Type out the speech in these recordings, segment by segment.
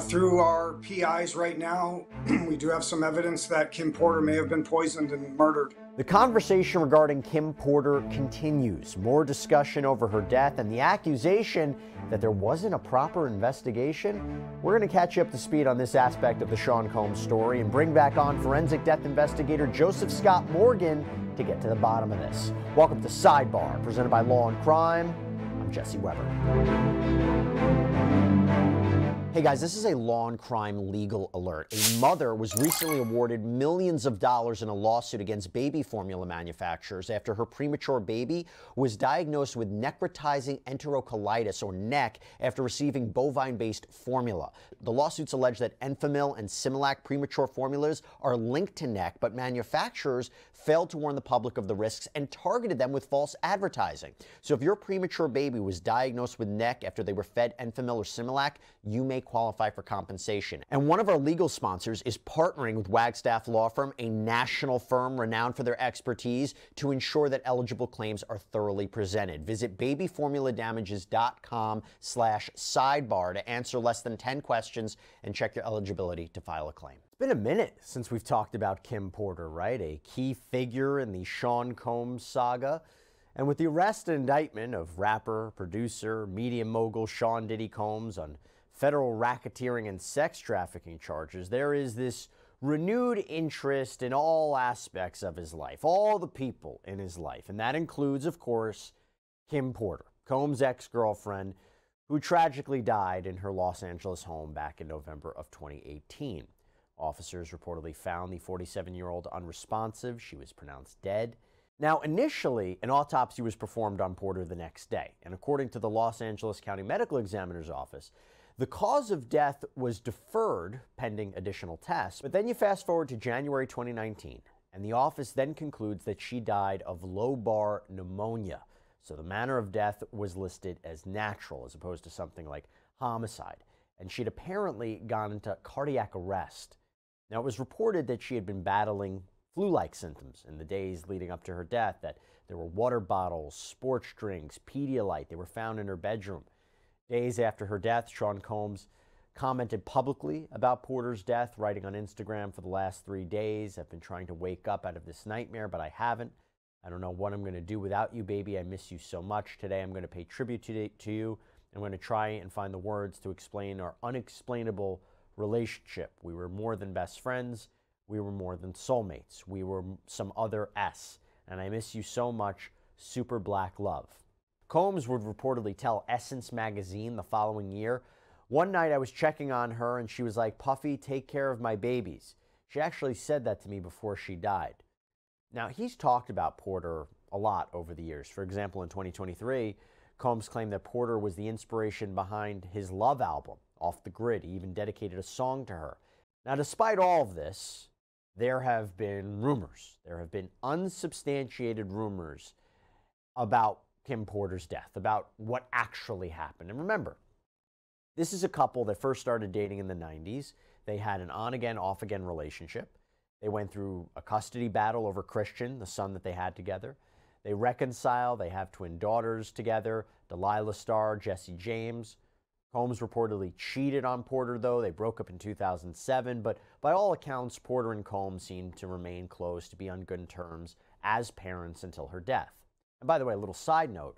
Through our PIs right now, we do have some evidence that Kim Porter may have been poisoned and murdered. The conversation regarding Kim Porter continues. More discussion over her death and the accusation that there wasn't a proper investigation. We're going to catch you up to speed on this aspect of the Sean Combs story and bring back on forensic death investigator Joseph Scott Morgan to get to the bottom of this. Welcome to Sidebar, presented by Law and Crime. I'm Jesse Weber. Hey guys, this is a Law and Crime legal alert. A mother was recently awarded millions of dollars in a lawsuit against baby formula manufacturers after her premature baby was diagnosed with necrotizing enterocolitis, or NEC, after receiving bovine-based formula. The lawsuits allege that Enfamil and Similac premature formulas are linked to NEC, but manufacturers failed to warn the public of the risks and targeted them with false advertising. So if your premature baby was diagnosed with NEC after they were fed Enfamil or Similac, you may qualify for compensation. And one of our legal sponsors is partnering with Wagstaff Law Firm, a national firm renowned for their expertise, to ensure that eligible claims are thoroughly presented. Visit babyformuladamages.com/sidebar to answer less than 10 questions and check your eligibility to file a claim. It's been a minute since we've talked about Kim Porter, right? A key figure in the Sean Combs saga. And with the arrest and indictment of rapper, producer, media mogul Sean Diddy Combs on federal racketeering and sex trafficking charges, there is this renewed interest in all aspects of his life, all the people in his life. And that includes, of course, Kim Porter, Combs' ex-girlfriend, who tragically died in her Los Angeles home back in November of 2018. Officers reportedly found the 47-year-old unresponsive. She was pronounced dead. Now, initially, an autopsy was performed on Porter the next day, and according to the Los Angeles County Medical Examiner's Office, the cause of death was deferred pending additional tests. But then you fast forward to January 2019, and the office then concludes that she died of lobar pneumonia. So the manner of death was listed as natural as opposed to something like homicide. And she'd apparently gone into cardiac arrest. Now, it was reported that she had been battling flu-like symptoms in the days leading up to her death, that there were water bottles, sports drinks, Pedialyte. They were found in her bedroom. Days after her death, Sean Combs commented publicly about Porter's death, writing on Instagram, "For the last 3 days, I've been trying to wake up out of this nightmare, but I haven't. I don't know what I'm going to do without you, baby. I miss you so much. Today, I'm going to pay tribute to you. I'm going to try and find the words to explain our unexplainable relationship. We were more than best friends. We were more than soulmates. We were some other S. And I miss you so much. Super black love." Combs would reportedly tell Essence magazine the following year, "One night I was checking on her and she was like, 'Puffy, take care of my babies.' She actually said that to me before she died." Now, he's talked about Porter a lot over the years. For example, in 2023, Combs claimed that Porter was the inspiration behind his love album, Off the Grid. He even dedicated a song to her. Now, despite all of this, there have been rumors. There have been unsubstantiated rumors about Kim Porter's death, about what actually happened. And remember, this is a couple that first started dating in the 90s. They had an on-again, off-again relationship. They went through a custody battle over Christian, the son that they had together. They reconcile. They have twin daughters together, Delilah Starr, Jesse James. Combs reportedly cheated on Porter, though. They broke up in 2007, but by all accounts, Porter and Combs seemed to remain close, to be on good terms as parents until her death. And by the way, a little side note,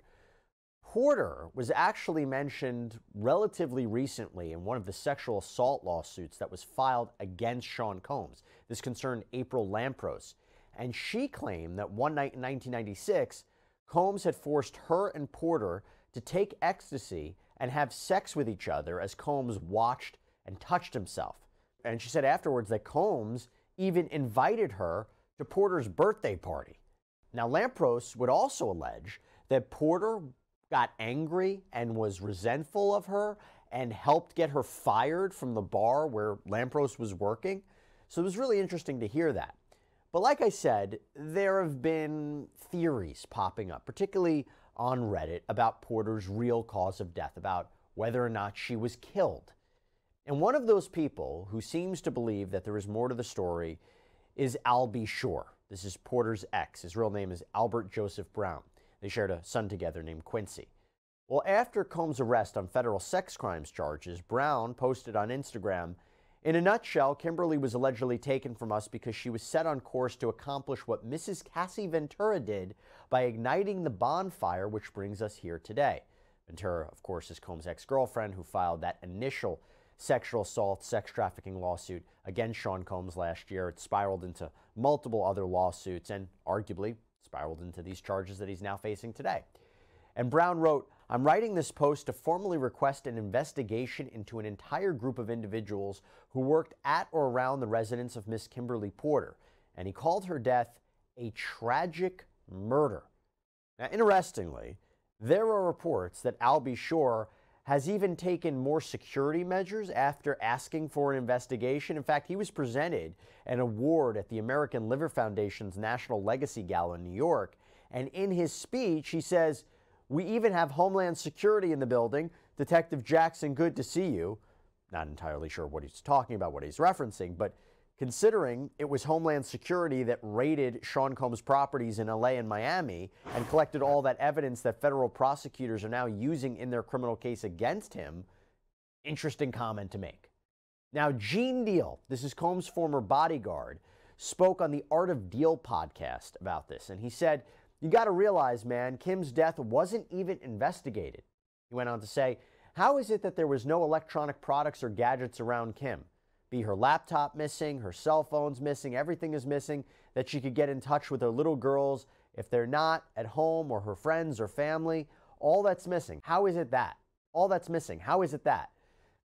Porter was actually mentioned relatively recently in one of the sexual assault lawsuits that was filed against Sean Combs. This concerned April Lampros, and she claimed that one night in 1996, Combs had forced her and Porter to take ecstasy and have sex with each other as Combs watched and touched himself. And she said afterwards that Combs even invited her to Porter's birthday party. Now, Lampros would also allege that Porter got angry and was resentful of her and helped get her fired from the bar where Lampros was working. So it was really interesting to hear that. But like I said, there have been theories popping up, particularly on Reddit, about Porter's real cause of death, about whether or not she was killed. And one of those people who seems to believe that there is more to the story is Al B. Sure. This is Porter's ex. His real name is Albert Joseph Brown. They shared a son together named Quincy. Well, after Combs' arrest on federal sex crimes charges, Brown posted on Instagram, "In a nutshell, Kimberly was allegedly taken from us because she was set on course to accomplish what Mrs. Cassie Ventura did by igniting the bonfire, which brings us here today." Ventura, of course, is Combs' ex-girlfriend who filed that initial sexual assault, sex trafficking lawsuit against Sean Combs last year. It spiraled into multiple other lawsuits and arguably spiraled into these charges that he's now facing today. And Brown wrote, "I'm writing this post to formally request an investigation into an entire group of individuals who worked at or around the residence of Miss Kimberly Porter." And he called her death a tragic murder. Now, interestingly, there are reports that Al B. Sure has even taken more security measures after asking for an investigation. In fact, he was presented an award at the American Liver Foundation's National Legacy Gala in New York. And in his speech, he says, "We even have Homeland Security in the building. Detective Jackson, good to see you." Not entirely sure what he's talking about, what he's referencing, but considering it was Homeland Security that raided Sean Combs' properties in LA and Miami and collected all that evidence that federal prosecutors are now using in their criminal case against him, interesting comment to make. Now, Gene Deal, this is Combs' former bodyguard, spoke on the Art of Deal podcast about this, and he said, "You got to realize, man, Kim's death wasn't even investigated." He went on to say, "How is it that there was no electronic products or gadgets around Kim? Be her laptop missing, her cell phone's missing, everything is missing that she could get in touch with her little girls if they're not at home or her friends or family. All that's missing. How is it that? All that's missing. How is it that?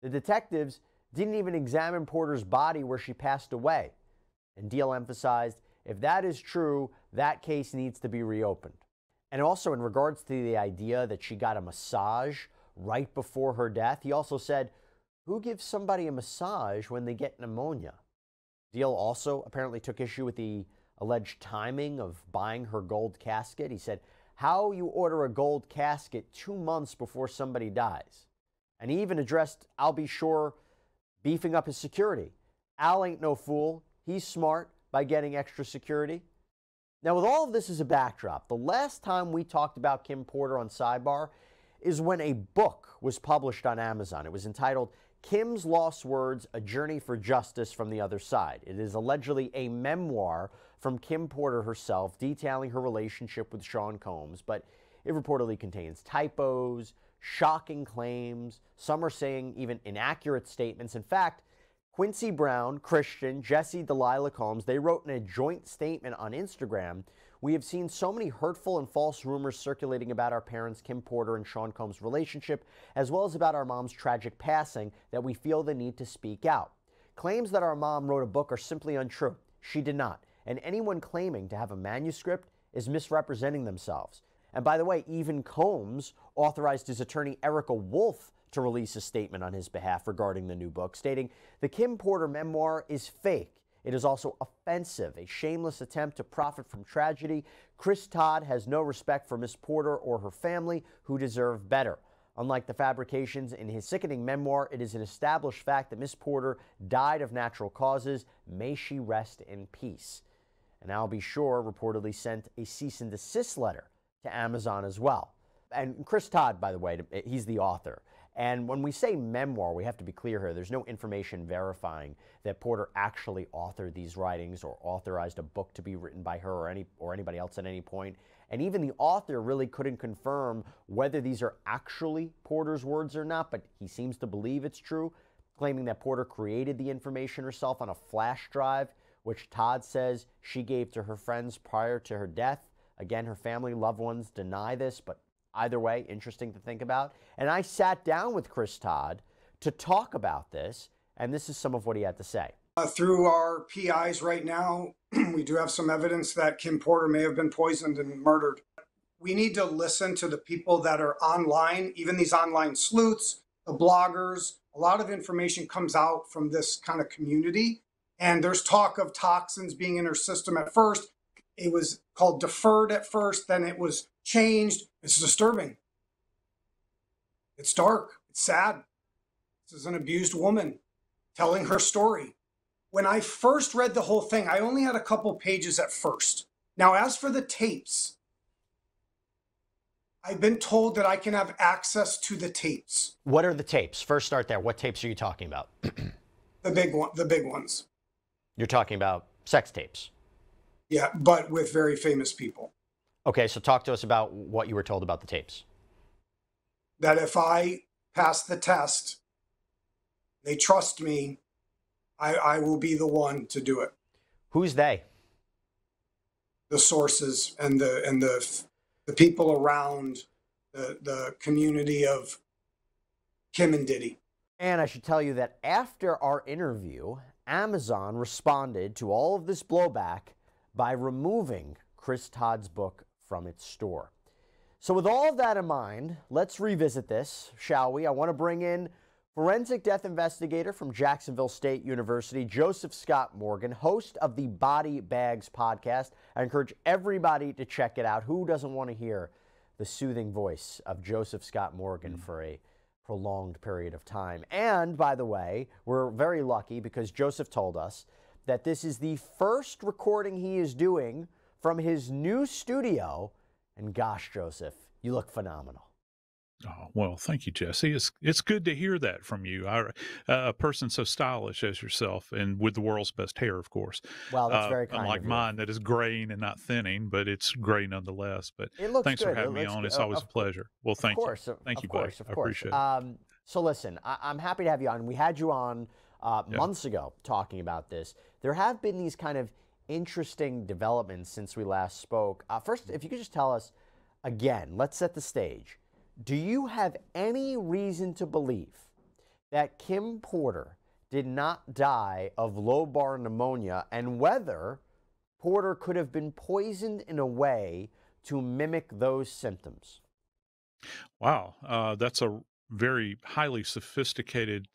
The detectives didn't even examine Porter's body where she passed away." And Deal emphasized, "If that is true, that case needs to be reopened." And also in regards to the idea that she got a massage right before her death, he also said, "Who gives somebody a massage when they get pneumonia?" Deal also apparently took issue with the alleged timing of buying her gold casket. He said, "How you order a gold casket 2 months before somebody dies?" And he even addressed Al B. Sure beefing up his security. "Al ain't no fool. He's smart by getting extra security." Now, with all of this as a backdrop, the last time we talked about Kim Porter on Sidebar is when a book was published on Amazon. It was entitled Kim's Lost Words, A Journey for Justice from the Other Side. It is allegedly a memoir from Kim Porter herself detailing her relationship with Sean Combs, but it reportedly contains typos, shocking claims, some are saying even inaccurate statements. In fact, Quincy Brown, Christian, Jesse, Delilah Combs, they wrote in a joint statement on Instagram, "We have seen so many hurtful and false rumors circulating about our parents, Kim Porter and Sean Combs' relationship, as well as about our mom's tragic passing, that we feel the need to speak out. Claims that our mom wrote a book are simply untrue. She did not. And anyone claiming to have a manuscript is misrepresenting themselves." And by the way, even Combs authorized his attorney, Erica Wolf, to release a statement on his behalf regarding the new book, stating, "The Kim Porter memoir is fake. It is also offensive, a shameless attempt to profit from tragedy. Chris Todd has no respect for Miss Porter or her family, who deserve better. Unlike the fabrications in his sickening memoir, it is an established fact that Miss Porter died of natural causes. May she rest in peace." And Al B. Sure reportedly sent a cease and desist letter to Amazon as well. And Chris Todd, by the way, he's the author. And when we say memoir, we have to be clear here. There's no information verifying that Porter actually authored these writings or authorized a book to be written by her or anybody else at any point. And even the author really couldn't confirm whether these are actually Porter's words or not, but he seems to believe it's true, claiming that Porter created the information herself on a flash drive, which Todd says she gave to her friends prior to her death. Again, her family, loved ones deny this, but either way, interesting to think about. And I sat down with Chris Todd to talk about this, and this is some of what he had to say. Through our PIs right now, we do have some evidence that Kim Porter may have been poisoned and murdered. We need to listen to the people that are online, even these online sleuths, the bloggers. A lot of information comes out from this kind of community, and there's talk of toxins being in her system at first. It was called deferred at first, then it was changed. It's disturbing. It's dark. It's sad. This is an abused woman telling her story. When I first read the whole thing, I only had a couple pages at first. Now, as for the tapes, I've been told that I can have access to the tapes. What are the tapes? First, start there. What tapes are you talking about? The big ones. You're talking about sex tapes. Yeah, but with very famous people. Okay, so talk to us about what you were told about the tapes. That if I pass the test, they trust me, I will be the one to do it. Who's they? The sources and the people around the community of Kim and Diddy. And I should tell you that after our interview, Amazon responded to all of this blowback by removing Chris Todd's book from its store. So with all of that in mind, let's revisit this, shall we? I want to bring in forensic death investigator from Jacksonville State University, Joseph Scott Morgan, host of the Body Bags podcast. I encourage everybody to check it out. Who doesn't want to hear the soothing voice of Joseph Scott Morgan for a prolonged period of time? And by the way, we're very lucky because Joseph told us that this is the first recording he is doing from his new studio. And gosh, Joseph, you look phenomenal. Oh, well, thank you, Jesse. It's good to hear that from you. A person so stylish as yourself and with the world's best hair, of course. Wow, that's very kind. Unlike mine, that is graying and not thinning, but it's gray nonetheless. But thanks for having me on. It's always a pleasure. Well, thank you. Thank you, buddy. I appreciate it. So listen, I'm happy to have you on. We had you on months ago talking about this. There have been these kind of interesting developments since we last spoke. First, if you could just tell us again, let's set the stage. Do you have any reason to believe that Kim Porter did not die of lobar pneumonia, and whether Porter could have been poisoned in a way to mimic those symptoms? Wow, that's a very highly sophisticated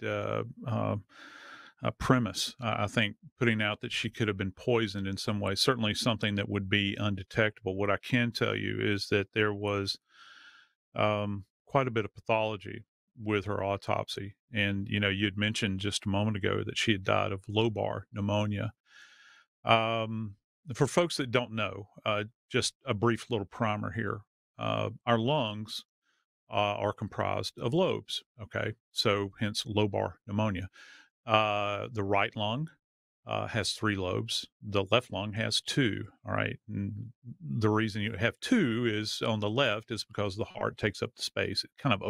premise, I think, putting out that she could have been poisoned in some way, certainly something that would be undetectable. What I can tell you is that there was quite a bit of pathology with her autopsy. And, you know, you'd mentioned just a moment ago that she had died of lobar pneumonia. For folks that don't know, just a brief little primer here. Our lungs are comprised of lobes. Okay. So hence lobar pneumonia. The right lung has 3 lobes. The left lung has 2. All right. And the reason you have 2 is on the left is because the heart takes up the space. It kind of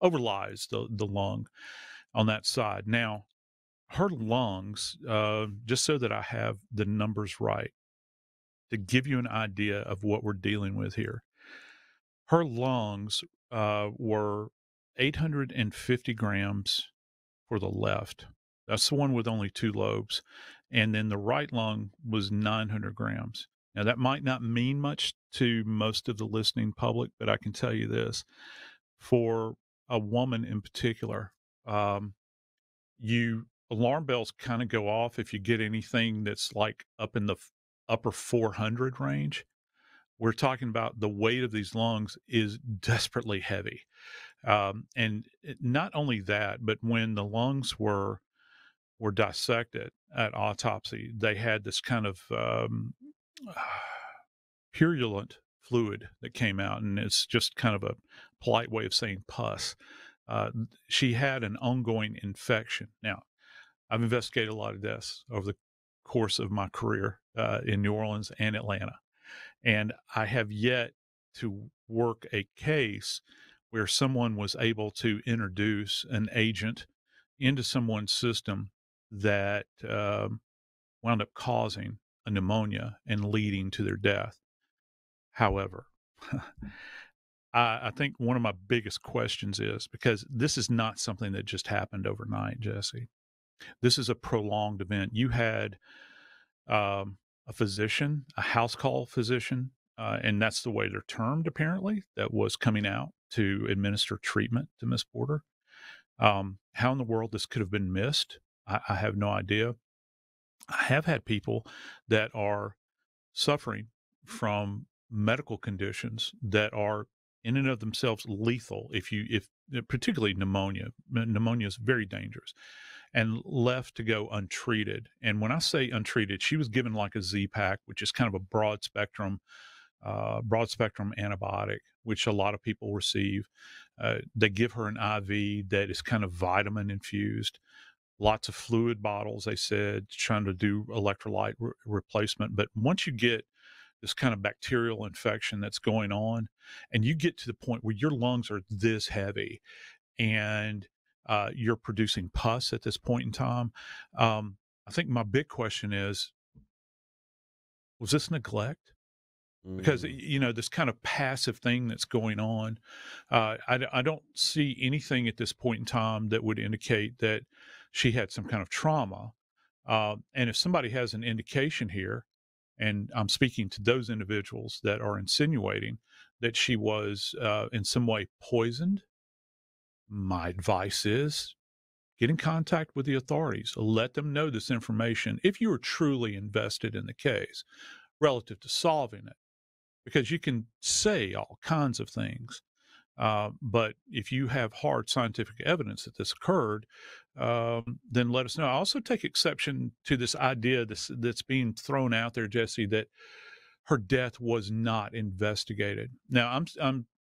overlies the lung on that side. Now, her lungs, just so that I have the numbers right, to give you an idea of what we're dealing with here, her lungs were 850 grams for the left. That's the one with only 2 lobes. And then the right lung was 900 grams. Now, that might not mean much to most of the listening public, but I can tell you this. For a woman in particular, alarm bells kind of go off if you get anything that's like up in the upper 400 range. We're talking about the weight of these lungs is desperately heavy. And not only that, but when the lungs were dissected at autopsy, they had this kind of purulent fluid that came out, and it's just kind of a polite way of saying pus. She had an ongoing infection. Now, I've investigated a lot of deaths over the course of my career in New Orleans and Atlanta, and I have yet to work a case where someone was able to introduce an agent into someone's system that wound up causing a pneumonia and leading to their death. However, I think one of my biggest questions is, because this is not something that just happened overnight, Jesse. This is a prolonged event. You had a physician, a house call physician, and that's the way they're termed apparently, that was coming out to administer treatment to Miss Porter. How in the world this could have been missed, I have no idea. I have had people that are suffering from medical conditions that are in and of themselves lethal, if particularly pneumonia. Pneumonia is very dangerous, and left to go untreated. And when I say untreated, she was given like a Z-pack, which is kind of a broad spectrum broad spectrum antibiotic, which a lot of people receive. They give her an IV that is kind of vitamin infused, lots of fluid bottles, they said, trying to do electrolyte replacement. But once you get this kind of bacterial infection that's going on, and you get to the point where your lungs are this heavy and you're producing pus at this point in time, I think my big question is, was this neglect? Because, you know, this kind of passive thing that's going on, I don't see anything at this point in time that would indicate that she had some kind of trauma. And if somebody has an indication here, and I'm speaking to those individuals that are insinuating that she was in some way poisoned, my advice is get in contact with the authorities. Let them know this information if you are truly invested in the case relative to solving it. Because you can say all kinds of things, but if you have hard scientific evidence that this occurred, then let us know. I also take exception to this idea that's being thrown out there, Jesse, that her death was not investigated. Now, I'm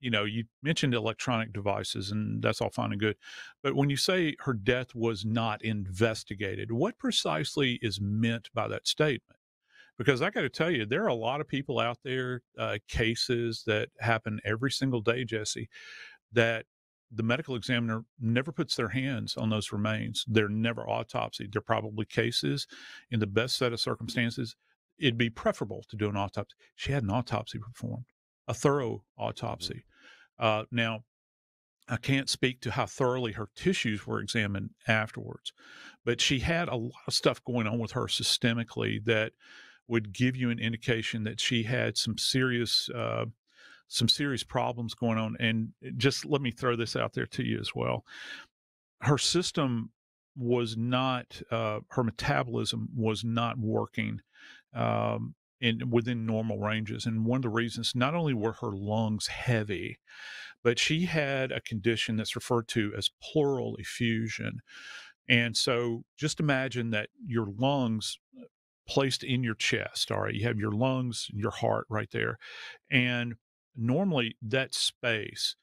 you know, you mentioned electronic devices, and that's all fine and good, but when you say her death was not investigated, what precisely is meant by that statement? Because I got to tell you, there are a lot of people out there, cases that happen every single day, Jesse, that the medical examiner never puts their hands on those remains. They're never autopsied. They're probably cases in the best set of circumstances. It'd be preferable to do an autopsy. She had an autopsy performed, a thorough autopsy. Now, I can't speak to how thoroughly her tissues were examined afterwards, but she had a lot of stuff going on with her systemically that would give you an indication that she had some serious problems going on. And just let me throw this out there to you as well. Her system was not, her metabolism was not working within normal ranges. And one of the reasons, not only were her lungs heavy, but she had a condition that's referred to as pleural effusion. And so just imagine that your lungs placed in your chest. All right. You have your lungs, your heart right there. And normally that space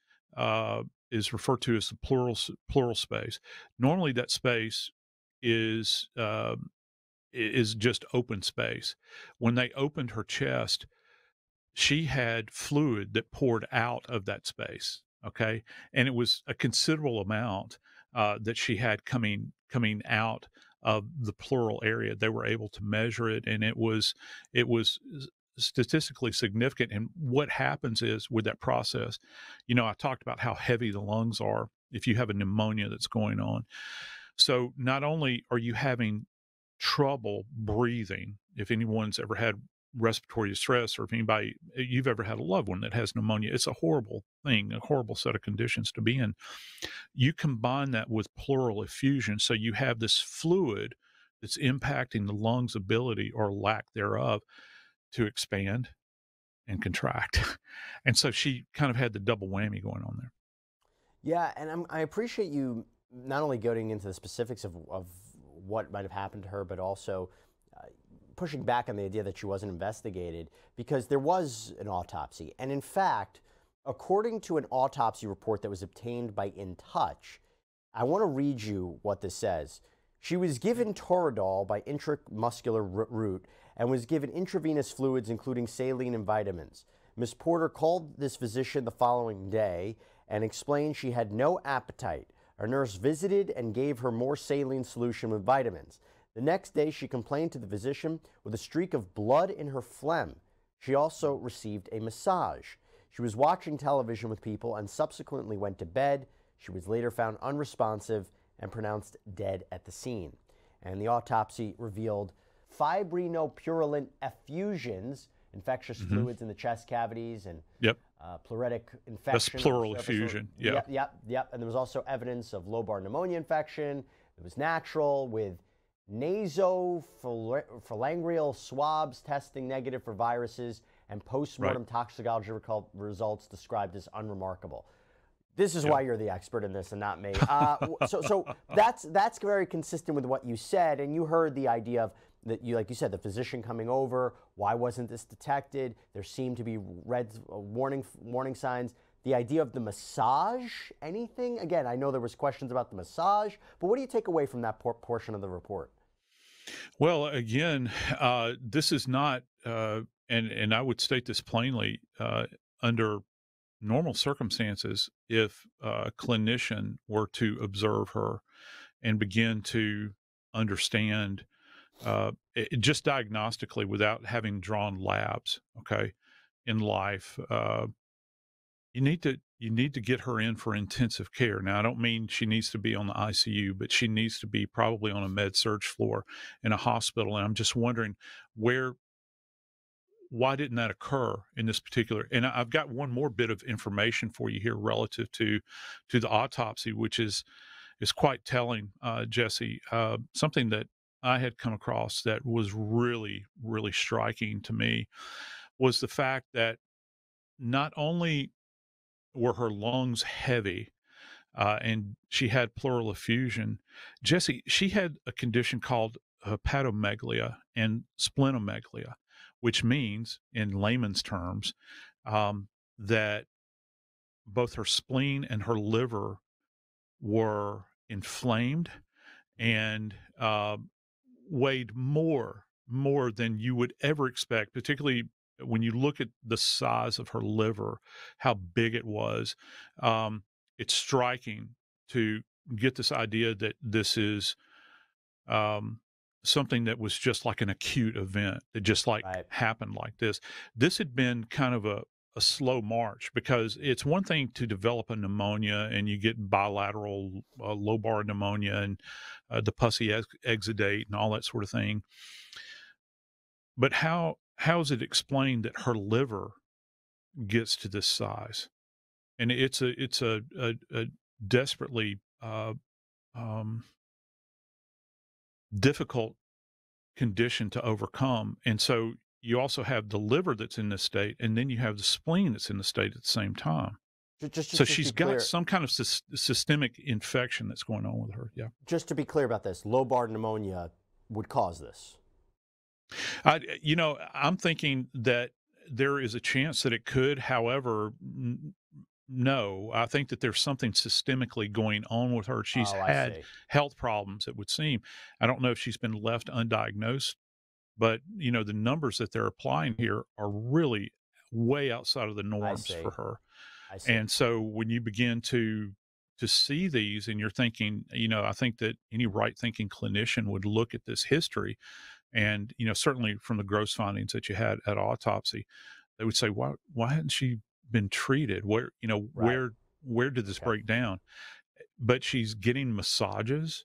is referred to as the pleural space. Normally that space is just open space. When they opened her chest, she had fluid that poured out of that space. Okay. And it was a considerable amount that she had coming out of the pleural area. They were able to measure it, and it was statistically significant. And what happens is with that process, you know, I talked about how heavy the lungs are if you have a pneumonia that's going on. So not only are you having trouble breathing, if anyone's ever had respiratory distress, or if anybody, you've ever had a loved one that has pneumonia, it's a horrible thing, a horrible set of conditions to be in. You combine that with pleural effusion. So you have this fluid that's impacting the lungs' ability or lack thereof to expand and contract. And so she kind of had the double whammy going on there. Yeah. And I appreciate you not only going into the specifics of what might've happened to her, but also pushing back on the idea that she wasn't investigated, because there was an autopsy. And in fact, according to an autopsy report that was obtained by In Touch, I want to read you what this says. She was given Toradol by intramuscular route and was given intravenous fluids, including saline and vitamins. Ms. Porter called this physician the following day and explained she had no appetite. A nurse visited and gave her more saline solution with vitamins. The next day, she complained to the physician with a streak of blood in her phlegm. She also received a massage. She was watching television with people and subsequently went to bed. She was later found unresponsive and pronounced dead at the scene. And the autopsy revealed fibrinopurulent effusions, infectious fluids in the chest cavities, and pleuritic infection. That's pleural effusion. Yep. And there was also evidence of lobar pneumonia infection. It was natural, with nasopharyngeal swabs testing negative for viruses, and post-mortem toxicology results described as unremarkable. This is why you're the expert in this and not me. So that's very consistent with what you said, and you heard the idea of that you, like you said, the physician coming over. Why wasn't this detected? There seemed to be red warning signs. The idea of the massage, anything? Again, I know there was questions about the massage, but what do you take away from that portion of the report? Well, again, this is not, and I would state this plainly, under normal circumstances, if a clinician were to observe her and begin to understand just diagnostically without having drawn labs, okay, in life, you need to get her in for intensive care. Now, I don't mean she needs to be on the ICU, but she needs to be probably on a med-surg floor in a hospital. And I'm just wondering why didn't that occur in this particular? And I've got one more bit of information for you here relative to the autopsy, which is quite telling, Jesse. Something that I had come across that was really, really striking to me was the fact that not only were her lungs heavy, and she had pleural effusion, Jesse, she had a condition called hepatomegaly and splenomegaly, which means, in layman's terms, that both her spleen and her liver were inflamed and weighed more than you would ever expect, particularly when you look at the size of her liver, how big it was. It's striking to get this idea that this is something that was just like an acute event that just like happened like this. This had been kind of a slow march, because it's one thing to develop a pneumonia and you get bilateral lobar pneumonia and the pussy exudate and all that sort of thing. But how is it explained that her liver gets to this size? And it's a desperately difficult condition to overcome. And so you also have the liver that's in this state, and then you have the spleen that's in the state at the same time. So she's got some kind of systemic infection that's going on with her. Yeah. Just to be clear about this, lobar pneumonia would cause this. You know, I'm thinking that there is a chance that it could. However, no, I think that there's something systemically going on with her. She's had health problems, it would seem. I don't know if she's been left undiagnosed, but, you know, the numbers that they're applying here are really way outside of the norms for her. And so when you begin to see these and you're thinking, you know, I think that any right-thinking clinician would look at this history and, you know, certainly from the gross findings that you had at autopsy, they would say, why hadn't she been treated? Where, you know, where did this break down? But she's getting massages,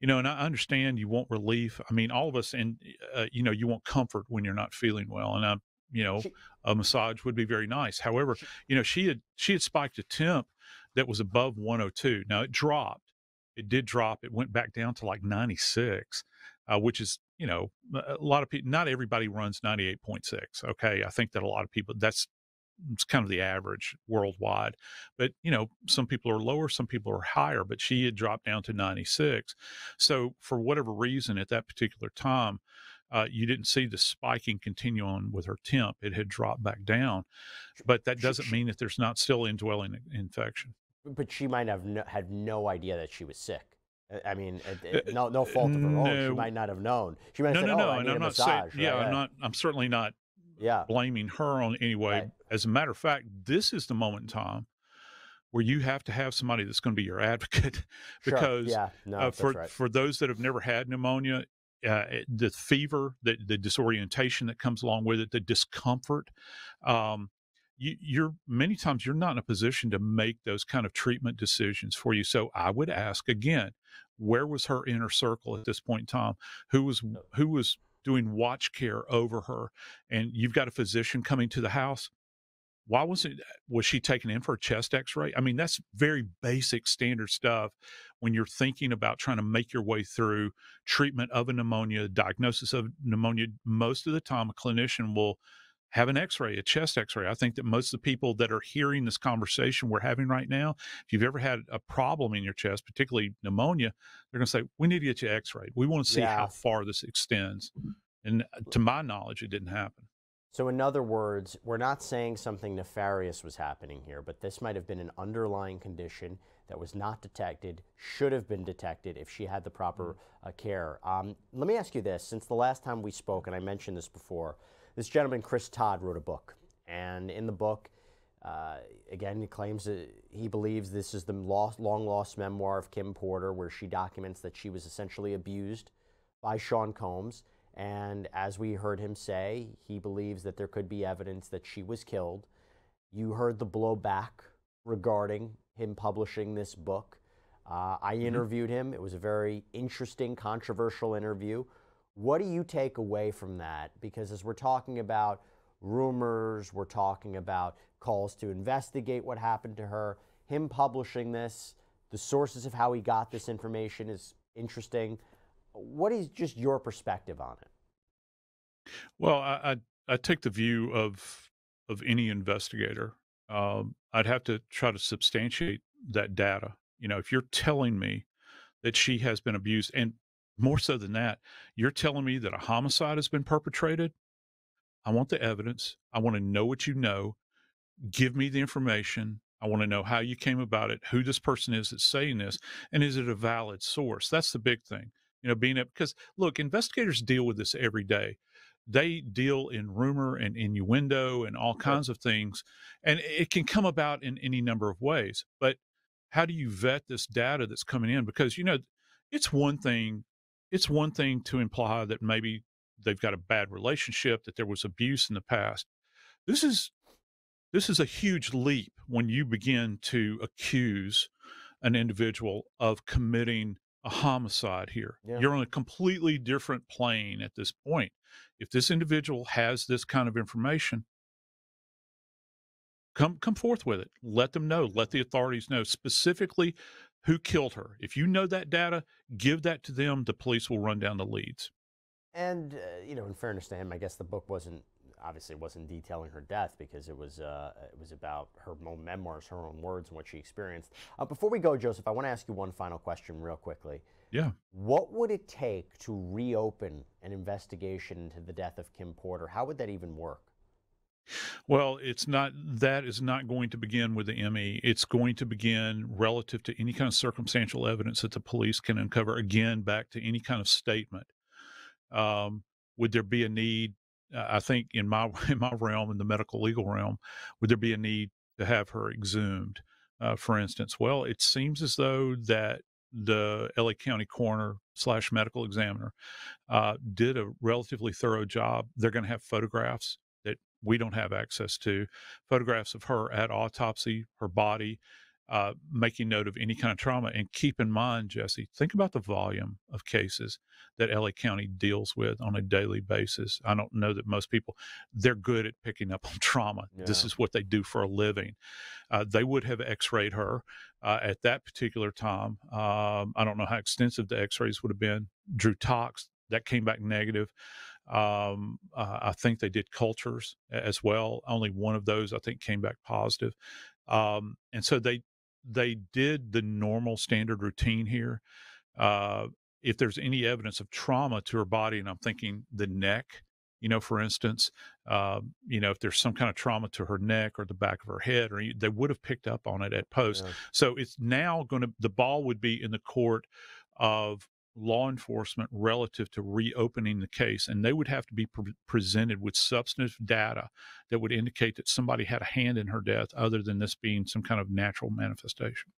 you know, and I understand you want relief. I mean, all of us, and, you know, you want comfort when you're not feeling well. And you know, a massage would be very nice. However, you know, she had spiked a temp that was above 102. Now it dropped. It did drop. It went back down to like 96, which is, you know, a lot of people, not everybody runs 98.6. Okay. I think that a lot of people, it's kind of the average worldwide, but, you know, some people are lower, some people are higher, but she had dropped down to 96. So for whatever reason at that particular time, you didn't see the spiking continue on with her temp. It had dropped back down, but that doesn't mean that there's not still indwelling infection. But she might have had no idea that she was sick. I mean, no fault of her own. She might not have known. She might have said, "Oh, I need a massage." Yeah, right? I'm certainly not blaming her on any way. Right. As a matter of fact, this is the moment in time where you have to have somebody that's going to be your advocate, because for those that have never had pneumonia, the fever, the disorientation that comes along with it, the discomfort. You're many times you're not in a position to make those kind of treatment decisions for you. So I would ask again, where was her inner circle at this point in time? Who was doing watch care over her? And you've got a physician coming to the house. Why was she taken in for a chest x-ray? I mean, that's very basic standard stuff when you're thinking about trying to make your way through treatment of a pneumonia, diagnosis of pneumonia. Most of the time a clinician will have an x-ray, a chest x-ray. I think that most of the people that are hearing this conversation we're having right now, if you've ever had a problem in your chest, particularly pneumonia, they're going to say, we need to get you x-rayed. We want to see how far this extends. And to my knowledge, it didn't happen. So in other words, we're not saying something nefarious was happening here, but this might have been an underlying condition that was not detected, should have been detected if she had the proper care. Let me ask you this. Since the last time we spoke, and I mentioned this before, this gentleman, Chris Todd, wrote a book. And in the book, again, he claims that he believes this is the long-lost memoir of Kim Porter, where she documents that she was essentially abused by Sean Combs. And as we heard him say, he believes that there could be evidence that she was killed. You heard the blowback regarding him publishing this book. I interviewed him. It was a very interesting, controversial interview. What do you take away from that? Because as we're talking about rumors, we're talking about calls to investigate what happened to her, him publishing this, the sources of how he got this information is interesting. What is just your perspective on it? Well, I take the view of any investigator. I'd have to try to substantiate that data. You know, if you're telling me that she has been abused, and more so than that, you're telling me that a homicide has been perpetrated, I want the evidence. I want to know what you know. Give me the information. I want to know how you came about it, who this person is that's saying this, and is it a valid source? That's the big thing. You know, being up, because look, investigators deal with this every day. They deal in rumor and innuendo and all kinds of things, and it can come about in any number of ways. But how do you vet this data that's coming in? Because, you know, it's one thing to imply that maybe they've got a bad relationship, that there was abuse in the past. This is a huge leap when you begin to accuse an individual of committing a homicide here. Yeah. You're on a completely different plane at this point. If this individual has this kind of information, come forth with it. Let them know. Let the authorities know specifically who killed her. If you know that data, give that to them. The police will run down the leads. And, you know, in fairness to him, I guess the book wasn't, obviously wasn't detailing her death, because it was about her own memoirs, her own words, and what she experienced. Before we go, Joseph, I want to ask you one final question real quickly. Yeah. What would it take to reopen an investigation into the death of Kim Porter? How would that even work? Well, it's not, that is not going to begin with the ME. It's going to begin relative to any kind of circumstantial evidence that the police can uncover. Again, back to any kind of statement. Would there be a need? I think in my realm, in the medical legal realm, would there be a need to have her exhumed, for instance? Well, it seems as though that the LA County coroner / medical examiner did a relatively thorough job. They're going to have photographs that we don't have access to, photographs of her at autopsy, her body, making note of any kind of trauma. And keep in mind, Jesse, think about the volume of cases that LA County deals with on a daily basis. I don't know that most people, they're good at picking up on trauma. Yeah. This is what they do for a living. They would have x-rayed her at that particular time. I don't know how extensive the x-rays would have been. Drew tox, that came back negative. I think they did cultures as well. Only one of those, I think, came back positive. And so they did the normal standard routine here. If there's any evidence of trauma to her body, and I'm thinking the neck, you know, for instance, you know, if there's some kind of trauma to her neck or the back of her head, or they would have picked up on it at post. Yeah. So it's now going to, the ball would be in the court of law enforcement relative to reopening the case, and they would have to be presented with substantive data that would indicate that somebody had a hand in her death other than this being some kind of natural manifestation.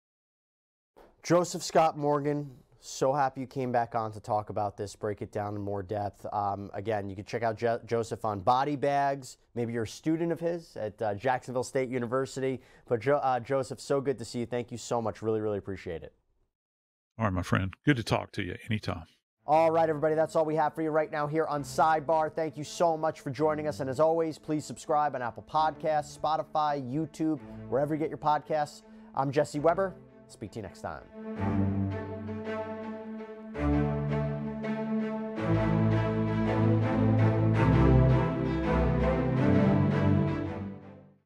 Joseph Scott Morgan, so happy you came back on to talk about this, break it down in more depth. Again, you can check out Joseph on Body Bags. Maybe you're a student of his at Jacksonville State University. But Joseph, so good to see you. Thank you so much. Really, really appreciate it. All right, my friend. Good to talk to you anytime. All right, everybody. That's all we have for you right now here on Sidebar. Thank you so much for joining us. And as always, please subscribe on Apple Podcasts, Spotify, YouTube, wherever you get your podcasts. I'm Jesse Weber. Speak to you next time.